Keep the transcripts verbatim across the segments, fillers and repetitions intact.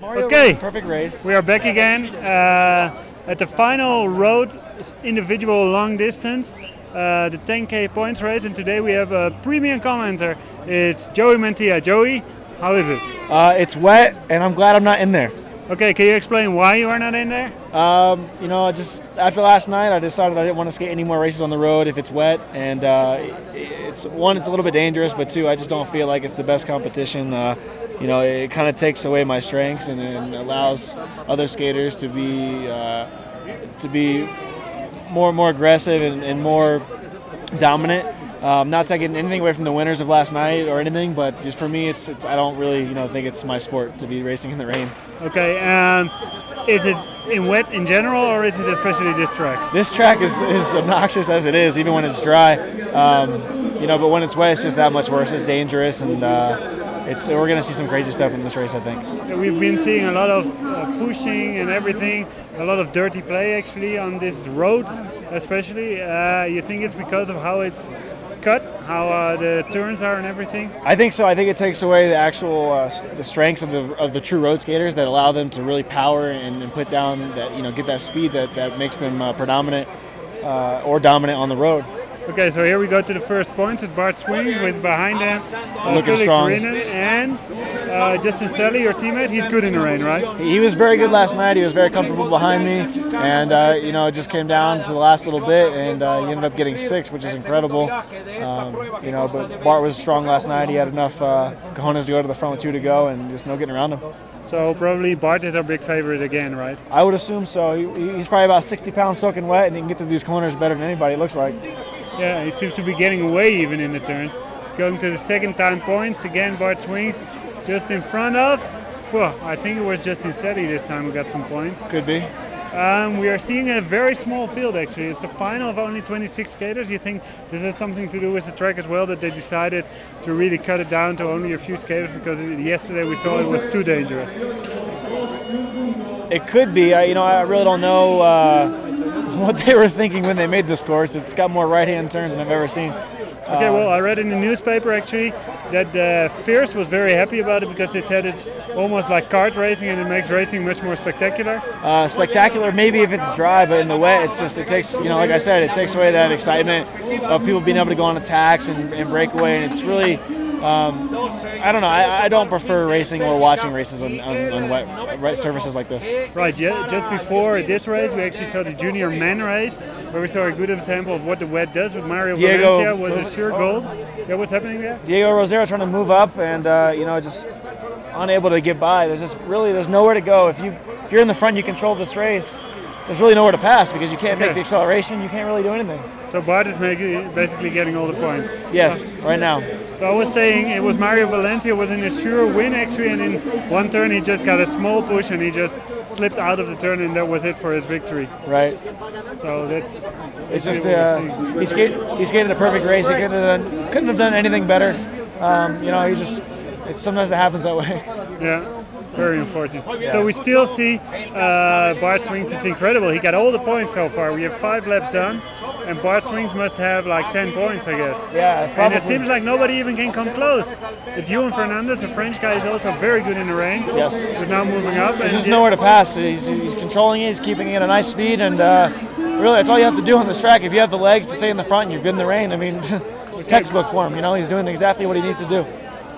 Mario, okay, perfect race. We are back again uh, at the final road individual long distance, uh, the ten K points race, and today we have a premium commenter. It's Joey Mantia. Joey, how is it? Uh, it's wet, and I'm glad I'm not in there. Okay, can you explain why you are not in there? Um, you know, just after last night, I decided I didn't want to skate any more races on the road if it's wet. And uh, it's one, it's a little bit dangerous, but two, I just don't feel like it's the best competition. Uh, you know, it kind of takes away my strengths and, and allows other skaters to be uh, to be more and more aggressive and, and more dominant. Um, not taking anything away from the winners of last night or anything, but just for me, it's, it's I don't really you know think it's my sport to be racing in the rain. Okay, um, is it in wet in general, or is it especially this track? This track is, is obnoxious as it is, even when it's dry. Um, you know, but when it's wet, it's just that much worse. It's dangerous, and uh, it's we're gonna see some crazy stuff in this race, I think. We've been seeing a lot of uh, pushing and everything, a lot of dirty play actually on this road, especially. Uh, you think it's because of how it's cut, how uh, the turns are and everything? I think so. I think it takes away the actual uh, st the strengths of the of the true road skaters that allow them to really power and, and put down that you know get that speed that that makes them uh, predominant uh, or dominant on the road. Okay, so here we go to the first points at Bart Swings with behind them uh, looking Felix Rinnen and uh, Justin Selle, your teammate. He's good in the rain, right? He was very good last night. He was very comfortable behind me, and uh, you know, it just came down to the last little bit, and uh, he ended up getting six, which is incredible. Um, you know, but Bart was strong last night. He had enough uh, cojones to go to the front with two to go, and just no getting around him. So probably Bart is our big favorite again, right? I would assume so. He, he's probably about sixty pounds soaking wet, and he can get through these corners better than anybody, it looks like. Yeah, he seems to be getting away even in the turns. Going to the second time points, again Bart Swings just in front of, well, I think it was Justin Selle this time who got some points. Could be. Um, we are seeing a very small field actually. It's a final of only twenty-six skaters. You think this has something to do with the track as well, that they decided to really cut it down to only a few skaters because yesterday we saw it was too dangerous? It could be. I, you know, I really don't know uh, what they were thinking when they made this course. It's got more right-hand turns than I've ever seen. Okay, well, I read in the newspaper actually that uh, Fierce was very happy about it because they said it's almost like kart racing and it makes racing much more spectacular. Uh, spectacular, maybe if it's dry, but in the wet, it's just, it takes, you know, like I said, it takes away that excitement of people being able to go on attacks and, and break away, and it's really, um, I don't know, I, I don't prefer racing or watching races on, on, on wet, wet surfaces like this. Right, yeah, just before this race, we actually saw the junior men race, where we saw a good example of what the wet does with Mario Valencia. Was a sure goal. Yeah, what's happening there? Diego Rosero trying to move up and uh, you know, just unable to get by. There's just really there's nowhere to go. If you if you're in the front, you control this race. There's really nowhere to pass because you can't okay. make the acceleration. You can't really do anything. So Bart is making basically getting all the points. Yes, uh, right now. So I was saying it was Mario Valencia was in a sure win actually, and in one turn he just got a small push and he just slipped out of the turn, and that was it for his victory. Right. So that's. It's just uh, he skated he skated a perfect race. He couldn't have done, couldn't have done anything better. Um, you know, he just. It's, sometimes it happens that way. Yeah. Very unfortunate. Yeah. So we still see uh, Bart Swings. It's incredible. He got all the points so far. We have five laps done, and Bart Swings must have like ten points, I guess. Yeah, probably. And it seems like nobody even can come close. It's Ewan Fernandez, the French guy, is also very good in the rain. Yes. He's now moving up. There's just nowhere to pass. He's, he's controlling it. He's keeping it at a nice speed, and uh, really, that's all you have to do on this track. If you have the legs to stay in the front and you're good in the rain, I mean, textbook for him. You know, he's doing exactly what he needs to do.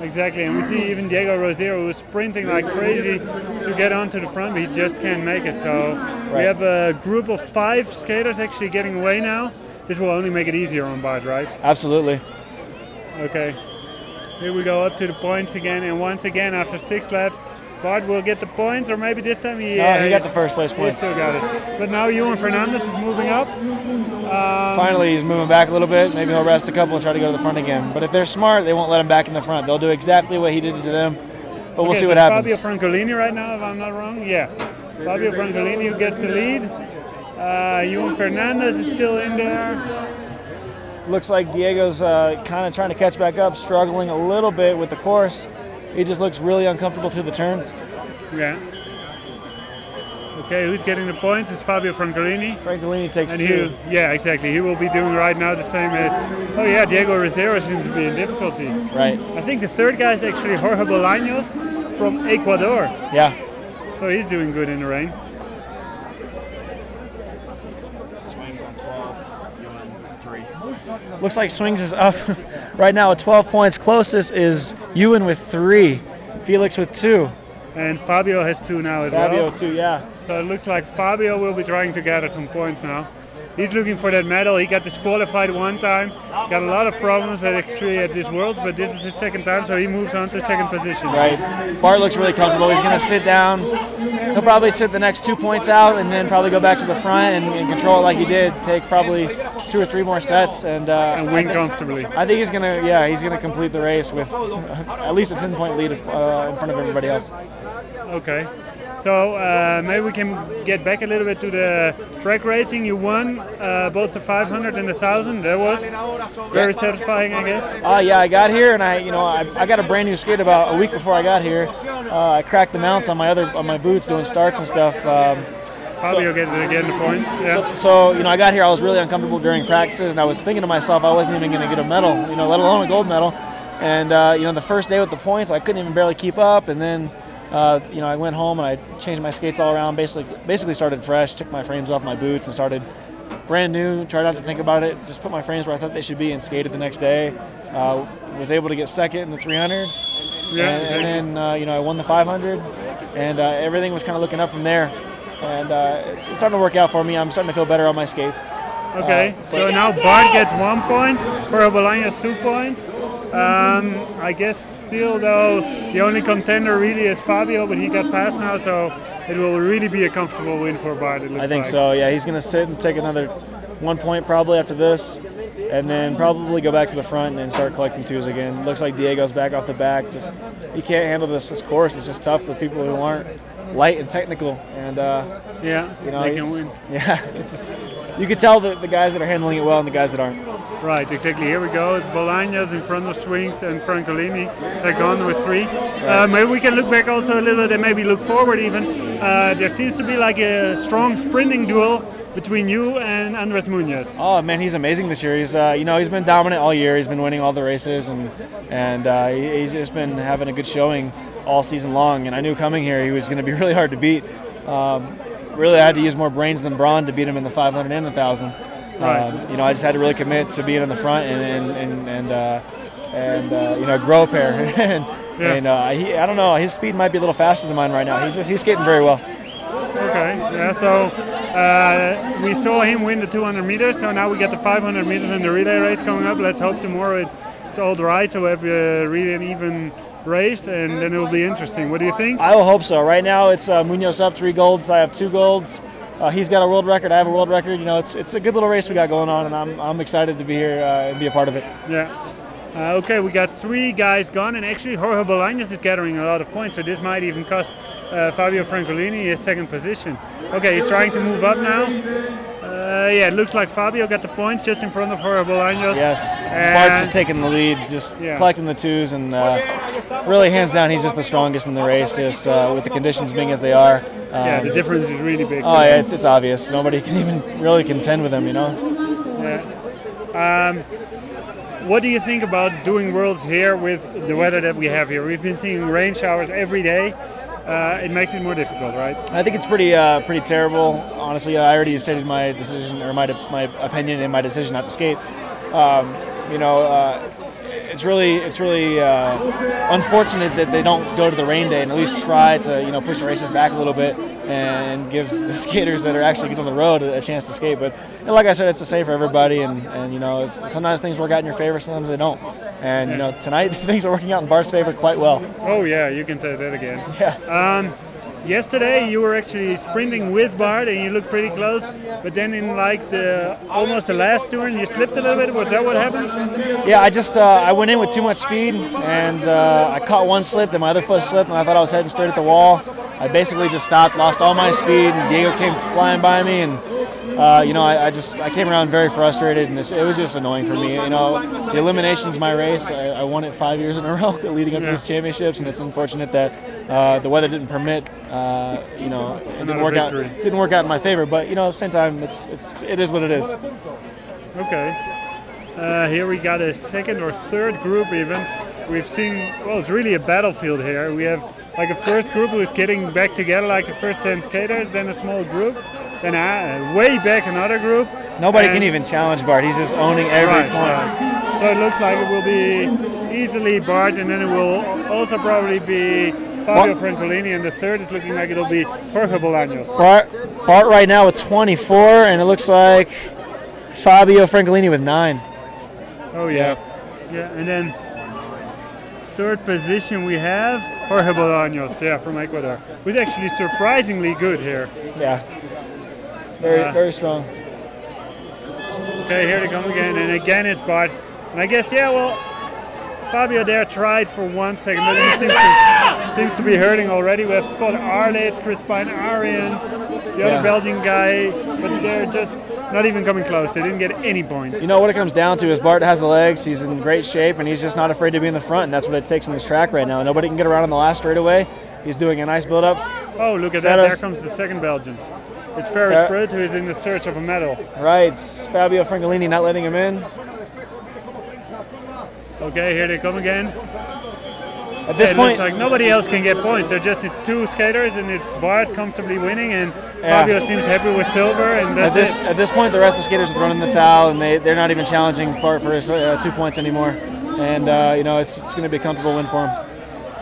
Exactly, and we see even Diego Rosero who's sprinting like crazy to get onto the front, but he just can't make it. So right. We have a group of five skaters actually getting away now. This will only make it easier on Bart, right? Absolutely. Okay, here we go up to the points again, and once again after six laps, Bart will get the points, or maybe this time he... No, uh, he got the first place points. He still got it. But now Ewan Fernandez is moving up. Um, Finally, he's moving back a little bit. Maybe he'll rest a couple and try to go to the front again. But if they're smart, they won't let him back in the front. They'll do exactly what he did to them. But we'll okay, see so what happens. Fabio Francolini right now, if I'm not wrong. Yeah. Fabio Francolini gets the lead. Uh, Ewan Fernandez is still in there. Looks like Diego's uh, kind of trying to catch back up, struggling a little bit with the course. He just looks really uncomfortable through the turns. Yeah. Okay, who's getting the points? It's Fabio Francolini. Francolini takes and two. He, yeah, exactly. He will be doing right now the same as... Oh yeah, Diego Rosero seems to be in difficulty. Right. I think the third guy is actually Jorge Bolaños from Ecuador. Yeah. So he's doing good in the rain. Swings on twelve, Ewan three. Looks like Swings is up right now at twelve points. Closest is Ewan with three, Felix with two. And Fabio has two now as Fabio well. Fabio two, yeah. So it looks like Fabio will be trying to gather some points now. He's looking for that medal. He got disqualified one time. Got a lot of problems at actually at this Worlds, but this is his second time, so he moves on to second position. Right. Bart looks really comfortable. He's going to sit down. He'll probably sit the next two points out and then probably go back to the front and, and control it like he did. Take probably two or three more sets and, uh, and win comfortably. I think he's going to, yeah, he's going to complete the race with at least a ten-point lead uh, in front of everybody else. Okay. So uh, maybe we can get back a little bit to the track racing. You won uh, both the five hundred and the one thousand. That was very yeah. satisfying, I guess. Uh, yeah, I got here and I, you know, I, I got a brand new skate about a week before I got here. Uh, I cracked the mounts on my other on my boots doing starts and stuff. Um, Fabio so, getting, getting the points. Yeah. So, so you know, I got here. I was really uncomfortable during practices, and I was thinking to myself, I wasn't even going to get a medal, you know, let alone a gold medal. And uh, you know, the first day with the points, I couldn't even barely keep up, and then. Uh, you know, I went home and I changed my skates all around, basically basically started fresh, took my frames off my boots and started brand new, tried not to think about it, just put my frames where I thought they should be and skated the next day. Uh, was able to get second in the three hundred, yeah, and, and then, uh, you know, I won the five hundred, and uh, everything was kind of looking up from there. And uh, it's, it's starting to work out for me. I'm starting to feel better on my skates. Okay, uh, so now Bart gets one point, Jorge Bolaños two points. Um, I guess still though the only contender really is Fabio, but he got past now, so it will really be a comfortable win for Bart. It looks I think like. so. Yeah, he's going to sit and take another one point probably after this, and then probably go back to the front and start collecting twos again. Looks like Diego's back off the back. Just you can't handle this, this course. It's just tough for people who aren't light and technical. And uh, yeah, you know, they can win. Yeah, it's just, you can tell the, the guys that are handling it well and the guys that aren't. Right, exactly. Here we go. It's Bolaños in front of Swings and Francolini. They're gone with three. Right. Uh, maybe we can look back also a little bit and maybe look forward even. Uh, there seems to be like a strong sprinting duel between you and Andres Munoz. Oh man, he's amazing this year. He's uh, you know, he's been dominant all year. He's been winning all the races and and uh, he's just been having a good showing all season long. And I knew coming here he was going to be really hard to beat. Um, really, I had to use more brains than brawn to beat him in the five hundred and the one thousand. Right. Um, you know, I just had to really commit to being in the front and and and, and, uh, and uh, you know, grow a pair. and yeah. and uh, he, I don't know, his speed might be a little faster than mine right now. He's just, he's skating very well. Okay. Yeah. So uh, we saw him win the two hundred meters. So now we get the five hundred meters and the relay race coming up. Let's hope tomorrow it, it's all right. So we have uh, really an even race, and then it will be interesting. What do you think? I will hope so. Right now, it's uh, Munoz up three golds. I have two golds. Uh, he's got a world record. I have a world record. You know, it's it's a good little race we got going on, and I'm I'm excited to be here uh, and be a part of it. Yeah. Uh, okay, we got three guys gone, and actually Jorge Bolaños is gathering a lot of points, so this might even cost uh, Fabio Francolini his second position. Okay, he's trying to move up now. Uh, yeah, it looks like Fabio got the points just in front of Jorge Bolaños. Yes, and Bart's just taking the lead, just yeah. collecting the twos, and uh, really hands down, he's just the strongest in the race, just, uh, with the conditions being as they are. Um, yeah, the difference is really big. Oh yeah, it's, it's obvious. Nobody can even really contend with him, you know? Yeah. Um, what do you think about doing Worlds here with the weather that we have here? We've been seeing rain showers every day. Uh, it makes it more difficult, right? I think it's pretty uh, pretty terrible. Honestly, I already stated my decision or my my opinion and my decision not to skate. Um, you know, uh, it's really it's really uh, unfortunate that they don't go to the rain day and at least try to, you know, push the races back a little bit and give the skaters that are actually getting on the road a, a chance to skate. But and like I said, it's the same for everybody, and, and you know, it's, sometimes things work out in your favor, sometimes they don't. And, you know, tonight things are working out in Bart's favor quite well. Oh, yeah, you can say that again. Yeah. Um, yesterday you were actually sprinting with Bart and you looked pretty close, but then in like the almost the last turn you slipped a little bit. Was that what happened? Yeah, I just uh, I went in with too much speed and uh, I caught one slip, then my other foot slipped, and I thought I was heading straight at the wall. I basically just stopped, lost all my speed, and Diego came flying by me, and uh, you know, I, I just I came around very frustrated, and it, it was just annoying for me. You know, the elimination's my race. I, I won it five years in a row, leading up yeah. to these championships, and it's unfortunate that uh, the weather didn't permit. Uh, you know, it didn't Another work victory. out. Didn't work out in my favor, but you know, at the same time, it's it's it is what it is. Okay, uh, here we got a second or third group even. We've seen well, it's really a battlefield here. We have like a first group who is getting back together, like the first ten skaters, then a small group, then uh, way back another group. Nobody can even challenge Bart. He's just owning every point. Right. So it looks like it will be easily Bart, and then it will also probably be Fabio Francolini, and the third is looking like it'll be Jorge Bolaños. Bart, Bart right now with twenty-four, and it looks like Fabio Francolini with nine. Oh, yeah. Yeah, yeah. And then third position we have Jorge Bolaños, yeah, from Ecuador, who's actually surprisingly good here. Yeah, very, uh, very strong. Okay, here they come again, and again it's Bart. And I guess, yeah, well, Fabio there tried for one second, but he seems to, seems to be hurting already. We have Scott Arlettaz, Crispijn Ariëns, the other yeah. Belgian guy, but they're just not even coming close. They didn't get any points. You know what it comes down to is Bart has the legs, he's in great shape, and he's just not afraid to be in the front, and that's what it takes in this track right now. Nobody can get around on the last straightaway. He's doing a nice build-up. Oh, look at that. There comes the second Belgian. It's Ferre Spruyt, who is in the search of a medal. Right. Fabio Francolini not letting him in. Okay, here they come again. At this yeah, point, it looks like nobody else can get points. They're just two skaters, and it's Bart comfortably winning, and yeah. Fabio seems happy with silver, and that's at this, it. At this point, the rest of the skaters are throwing the towel, and they, they're not even challenging Bart for his uh, two points anymore. And, uh, you know, it's, it's going to be a comfortable win for him.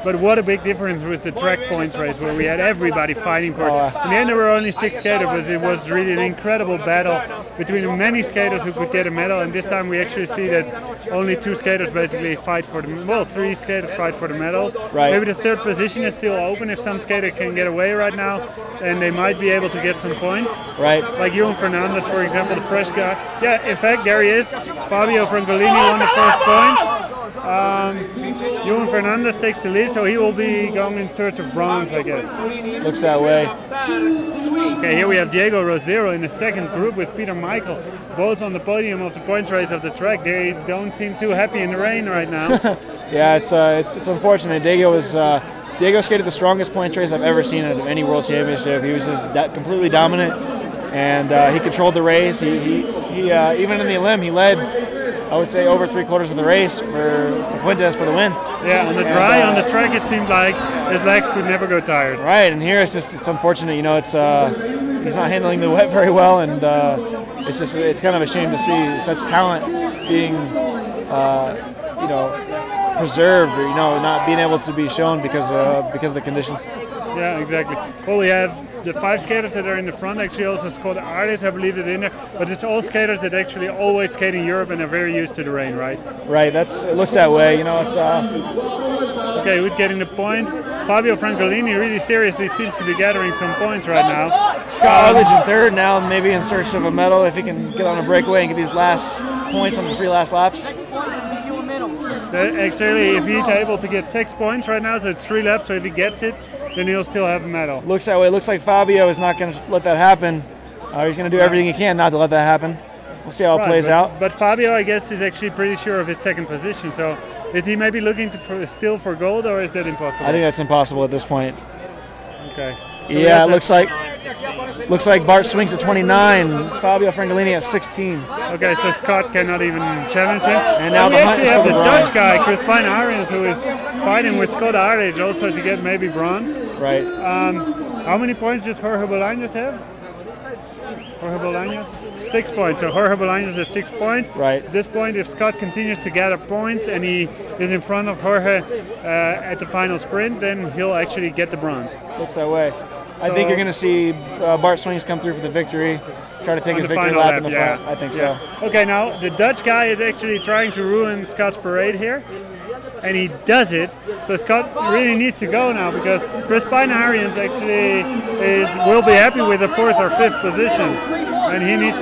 But what a big difference with the track points race, where we had everybody fighting for it. Uh, In the end, there were only six skaters, but it was really an incredible battle between many skaters who could get a medal, and this time we actually see that only two skaters basically fight for the, well, three skaters fight for the medals. Right. Maybe the third position is still open if some skater can get away right now, and they might be able to get some points. Right. Like Ewan Fernandez, for example, the fresh guy. Yeah, in fact, there he is. Fabio Francolini won the first points. Um, Ewan Fernandez takes the lead, so he will be going in search of bronze, I guess. Looks that way. Okay, here we have Diego Rosero in the second group with Peter Michael, both on the podium of the points race of the track. They don't seem too happy in the rain right now. Yeah, it's, uh, it's it's unfortunate. Diego was uh, Diego skated the strongest points race I've ever seen at any world championship. He was just completely dominant, and uh, he controlled the race. He he, he uh, even in the Olymp, he led, I would say, over three quarters of the race for Cifuentes for the win. Yeah, on the dry, and, uh, on the track, it seemed like his legs could never go tired. Right, and here it's just, it's unfortunate, you know, it's uh, he's not handling the wet very well, and uh, it's just, it's kind of a shame to see such talent being, uh, you know, preserved, or, you know, not being able to be shown because, uh, because of the conditions. Yeah, exactly. Well, we have the five skaters that are in the front, actually also Scott Arlettaz, I believe, is in there. But it's all skaters that actually always skate in Europe and are very used to the rain, right? Right, that's, it looks that way, you know. It's, uh... Okay, who's getting the points? Fabio Francolini really seriously seems to be gathering some points right now. Scott Arlettaz in third now, maybe in search of a medal if he can get on a breakaway and get these last points on the three last laps. Actually, if he's able to get six points right now, so it's three laps, so if he gets it, then he'll still have a medal. Looks that way. It looks like Fabio is not going to let that happen. Uh, he's going to do everything he can not to let that happen. We'll see how right, it plays but, out. But Fabio, I guess, is actually pretty sure of his second position. So is he maybe looking to for, still for gold, or is that impossible? I think that's impossible at this point. Okay. So yeah, it looks like looks like Bart Swings at twenty-nine, Fabio Francolini at sixteen. Okay, so Scott cannot even challenge him. And now we actually have the Dutch guy, Crispijn Ariëns, who is fighting with Scott Arlettaz also to get maybe bronze. Right. Um, how many points does Jorge Bolaños have? Jorge Bolaños? Six points. So Jorge Bolaños at six points. Right. At this point, if Scott continues to gather points and he is in front of Jorge uh, at the final sprint, then he'll actually get the bronze. Looks that way. So I think you're going to see uh, Bart Swings come through for the victory, try to take his victory lap, lap in the yeah. front. I think yeah. so. Okay, now the Dutch guy is actually trying to ruin Scott's parade here, and he does it. So Scott really needs to go now because Crispijn Ariëns actually is will be happy with the fourth or fifth position, and he needs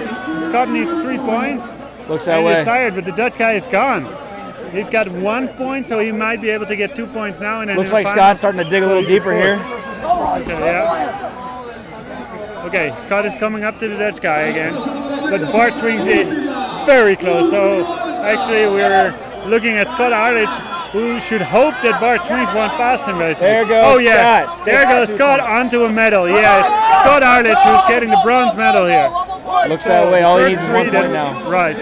Scott needs three points. Looks that and way. He's tired, but the Dutch guy is gone. He's got one point, so he might be able to get two points now. And then looks like Scott's starting to dig a little deeper here. Okay, yeah. Okay, Scott is coming up to the Dutch guy again, but Bart Swings is very close. So actually, we're looking at Scott Arlettaz, who should hope that Bart Swings won't pass him, basically. There goes oh, yeah. Scott. There goes Scott onto a medal. Yeah, it's Scott Arlettaz who's getting the bronze medal here. Looks that way. All he needs is one point now. Right.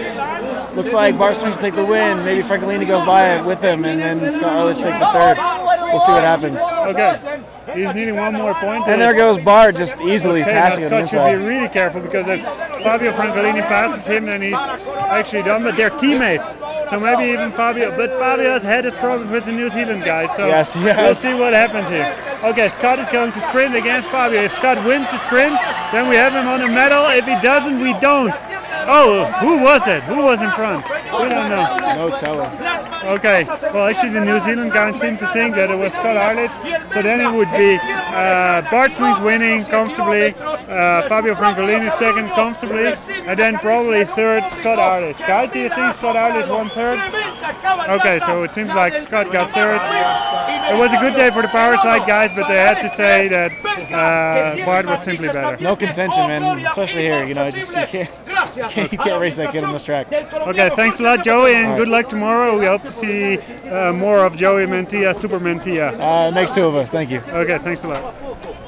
Looks like Bart Swings will take the win. Maybe Francolini goes by with him, and then Scott Arlettaz takes the third. We'll see what happens. Okay. He's needing one more point. And there goes Bart just easily okay, passing it. Scott should be really careful because if Fabio Francolini passes him, then he's actually done. But they're teammates. So maybe even Fabio. But Fabio has had his problems with the New Zealand guys. So yes, yes. We'll see what happens here. Okay, Scott is going to sprint against Fabio. If Scott wins the sprint, then we have him on a medal. If he doesn't, we don't. Oh, who was that? Who was in front? We don't know. No telling. Okay, well, actually the New Zealand guys seem to think that it was Scott Arlettaz, so then it would be uh, Bart Swings winning comfortably, uh, Fabio Francolini second comfortably, and then probably third Scott Arlettaz. Guys, do you think Scott Arlettaz won third? Okay, so it seems like Scott got third. It was a good day for the power slide guys, but they had to say that uh, Bart was simply better. No contention, man, especially here, you know, just you can't, you can't, you can't race that kid on this track. Okay, thanks a lot, Joey, and right. Good luck tomorrow. We hope to see uh, more of Joey Mantia, Super Mantia. Uh, next two of us, thank you. Okay, thanks a lot.